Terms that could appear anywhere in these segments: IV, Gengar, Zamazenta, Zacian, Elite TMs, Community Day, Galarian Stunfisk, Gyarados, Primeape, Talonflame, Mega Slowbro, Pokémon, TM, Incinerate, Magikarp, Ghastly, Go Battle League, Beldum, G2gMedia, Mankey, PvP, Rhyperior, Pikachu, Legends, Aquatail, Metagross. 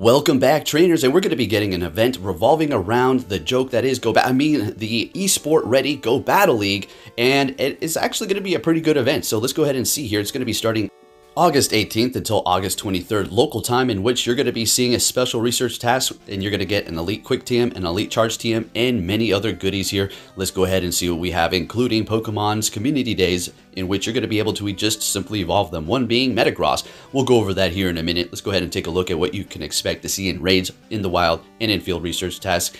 Welcome back, trainers, and we're going to be getting an event revolving around the joke that is the eSport Ready Go Battle League, and it is actually going to be a pretty good event. So let's go ahead and see here. It's going to be starting August 18th until August 23rd local time, in which you're going to be seeing a special research task, and you're going to get an Elite Quick TM, an Elite Charge TM, and many other goodies here. Let's go ahead and see what we have, including Pokemon's Community Days, in which you're going to be able to just simply evolve them, one being Metagross. We'll go over that here in a minute. Let's go ahead and take a look at what you can expect to see in raids, in the wild, and in field research tasks.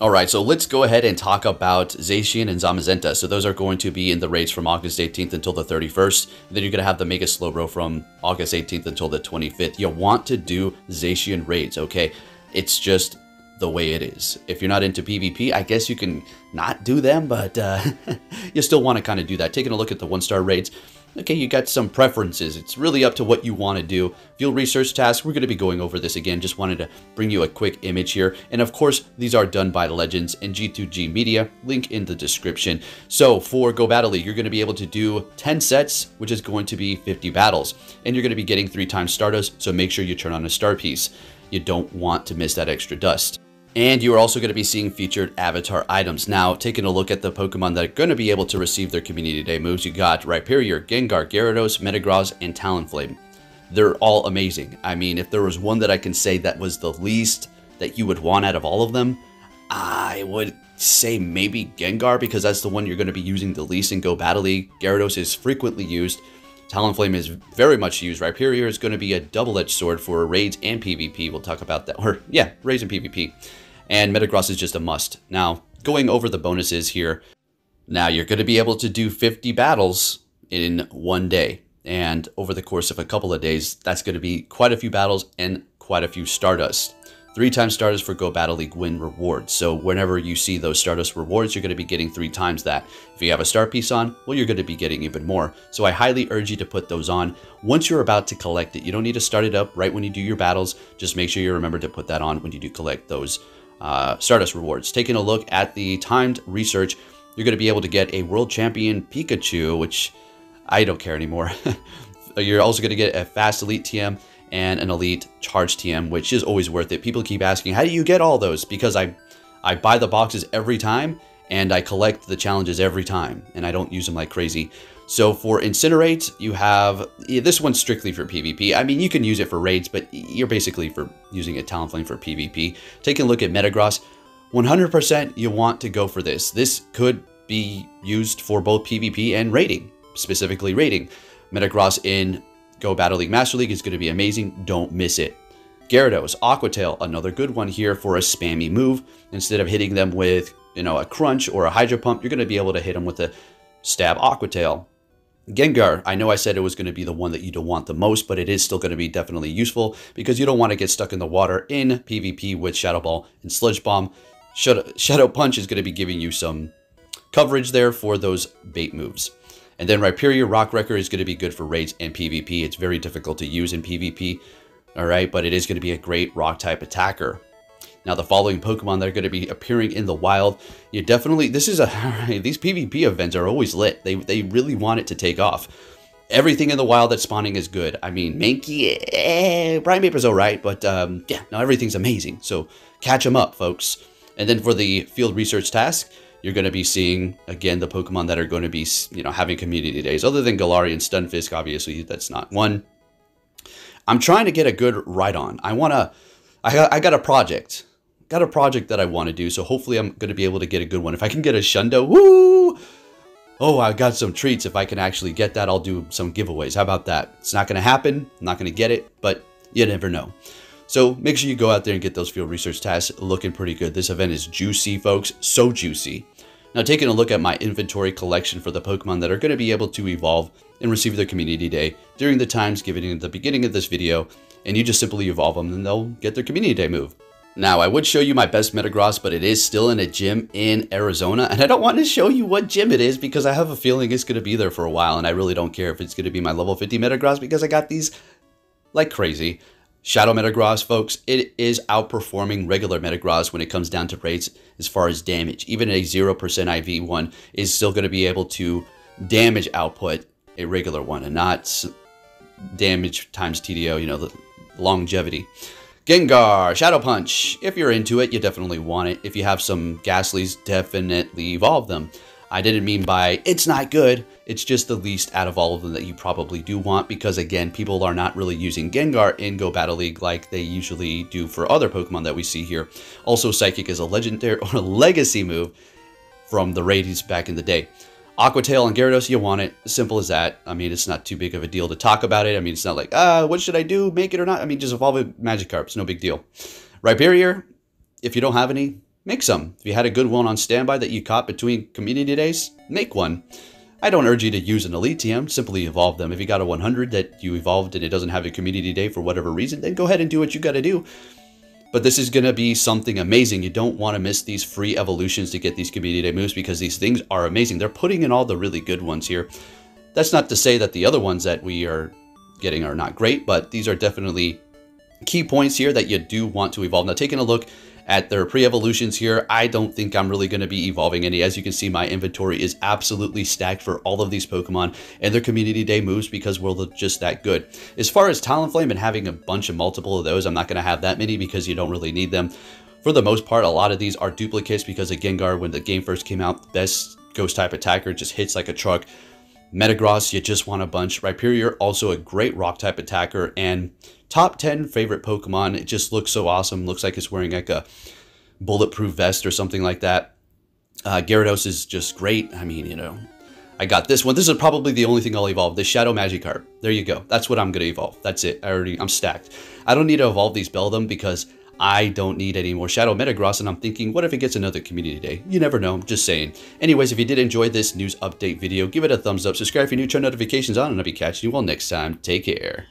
Alright, so let's go ahead and talk about Zacian and Zamazenta. So those are going to be in the raids from August 18th until the 31st. And then you're going to have the Mega Slowbro from August 18th until the 25th. You want to do Zacian raids, okay? It's just the way it is. If you're not into PvP, I guess you can not do them, but you still want to kind of do that. Taking a look at the one-star raids. Okay, you got some preferences. It's really up to what you want to do. Field research tasks, we're going to be going over this again. Just wanted to bring you a quick image here. And of course, these are done by the Legends and G2gMedia. Link in the description. So for Go Battle League, you're going to be able to do 10 sets, which is going to be 50 battles. And you're going to be getting 3 times Stardust, so make sure you turn on a star piece. You don't want to miss that extra dust. And you are also going to be seeing featured avatar items. Now, taking a look at the Pokemon that are going to be able to receive their Community Day moves, you got Rhyperior, Gengar, Gyarados, Metagross, and Talonflame. They're all amazing. I mean, if there was one that I can say that was the least that you would want out of all of them, I would say maybe Gengar, because that's the one you're going to be using the least in Go Battle League. Gyarados is frequently used. Talonflame is very much used. Rhyperior is going to be a double-edged sword for raids and PvP. We'll talk about that. Or, yeah, raids and PvP. And Metagross is just a must. Now, going over the bonuses here. Now, you're going to be able to do 50 battles in one day. And over the course of a couple of days, that's going to be quite a few battles and quite a few Stardust. 3 times Stardust for Go Battle League win rewards. So whenever you see those Stardust rewards, you're going to be getting 3 times that. If you have a star piece on, well, you're going to be getting even more. So I highly urge you to put those on once you're about to collect it. You don't need to start it up right when you do your battles. Just make sure you remember to put that on when you do collect those Stardust rewards. Taking a look at the timed research, you're going to be able to get a World Champion Pikachu, which I don't care anymore. You're also going to get a Fast Elite TM and an Elite Charge TM, which is always worth it. People keep asking, how do you get all those? Because I buy the boxes every time, and I collect the challenges every time, and I don't use them like crazy. So for Incinerate, you have... this one's strictly for PvP. I mean, you can use it for raids, but you're basically for using a Talonflame for PvP. Take a look at Metagross. 100% you want to go for this. This could be used for both PvP and raiding, specifically raiding. Metagross in Go Battle League Master League is going to be amazing. Don't miss it. Gyarados, Aquatail, another good one here for a spammy move. Instead of hitting them with, you know, a crunch or a hydro pump, you're going to be able to hit them with a stab Aquatail. Gengar, I know I said it was going to be the one that you don't want the most, but it is still going to be definitely useful because you don't want to get stuck in the water in PvP with Shadow Ball and Sludge Bomb. Shadow Punch is going to be giving you some coverage there for those bait moves. And then Rhyperior Rock Wrecker is going to be good for raids and PvP. It's very difficult to use in PvP, all right, but it is going to be a great Rock-type attacker. Now, the following Pokemon that are going to be appearing in the wild, you definitely... these PvP events are always lit. They really want it to take off. Everything in the wild that's spawning is good. I mean, Mankey, Primeape is all right, but yeah, no, everything's amazing. So catch them up, folks. And then for the field research task, you're going to be seeing, again, the Pokemon that are going to be, you know, having community days. Other than Galarian Stunfisk, obviously, that's not one. I'm trying to get a good ride on. I want to... I got a project. Got a project that I want to do, so hopefully I'm going to be able to get a good one. If I can get a Shundo, woo! Oh, I got some treats. If I can actually get that, I'll do some giveaways. How about that? It's not going to happen. I'm not going to get it, but you never know. So make sure you go out there and get those field research tasks looking pretty good. This event is juicy, folks. So juicy. Now, taking a look at my inventory collection for the Pokemon that are going to be able to evolve and receive their Community Day during the times given at the beginning of this video, and you just simply evolve them and they'll get their Community Day move. Now, I would show you my best Metagross, but it is still in a gym in Arizona, and I don't want to show you what gym it is because I have a feeling it's going to be there for a while, and I really don't care if it's going to be my level 50 Metagross because I got these like crazy. Shadow Metagross, folks, it is outperforming regular Metagross when it comes down to rates as far as damage. Even a 0% IV one is still going to be able to damage output a regular one and not damage times TDO, you know, the longevity. Gengar, Shadow Punch. If you're into it, you definitely want it. If you have some Ghastlies, definitely evolve them. I didn't mean by it's not good, it's just the least out of all of them that you probably do want, because again, people are not really using Gengar in Go Battle League like they usually do for other Pokemon that we see here. Also, Psychic is a legendary or a legacy move from the raids back in the day. Aquatail and Gyarados, you want it. Simple as that. I mean, it's not too big of a deal to talk about it. I mean, it's not like, what should I do? Make it or not? I mean, just evolve with Magikarp. It's no big deal. Rhyperior, if you don't have any, make some. If you had a good one on standby that you caught between community days, make one. I don't urge you to use an Elite TM, simply evolve them. If you got a 100 that you evolved and it doesn't have a community day for whatever reason, then go ahead and do what you gotta do. But this is gonna be something amazing. You don't wanna miss these free evolutions to get these community day moves, because these things are amazing. They're putting in all the really good ones here. That's not to say that the other ones that we are getting are not great, but these are definitely key points here that you do want to evolve. Now, taking a look at their pre-evolutions here, I don't think I'm really going to be evolving any. As you can see, my inventory is absolutely stacked for all of these Pokemon and their community day moves, because we're just that good. As far as Talonflame and having a bunch of multiple of those, I'm not going to have that many because you don't really need them. For the most part, a lot of these are duplicates, because a Gengar, when the game first came out, best ghost type attacker, just hits like a truck. Metagross, you just want a bunch. Rhyperior, also a great rock type attacker, and top 10 favorite Pokemon. It just looks so awesome. Looks like it's wearing like a bulletproof vest or something like that. Gyarados is just great. I mean, you know, I got this one. This is probably the only thing I'll evolve. The Shadow Magikarp. There you go. That's what I'm going to evolve. That's it. I'm stacked. I don't need to evolve these Beldum because I don't need any more Shadow Metagross, and I'm thinking, what if it gets another community day? You never know, I'm just saying. Anyways, if you did enjoy this news update video, give it a thumbs up, subscribe if you're new, turn notifications on, and I'll be catching you all next time. Take care.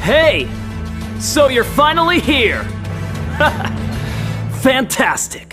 Hey! So you're finally here! Fantastic!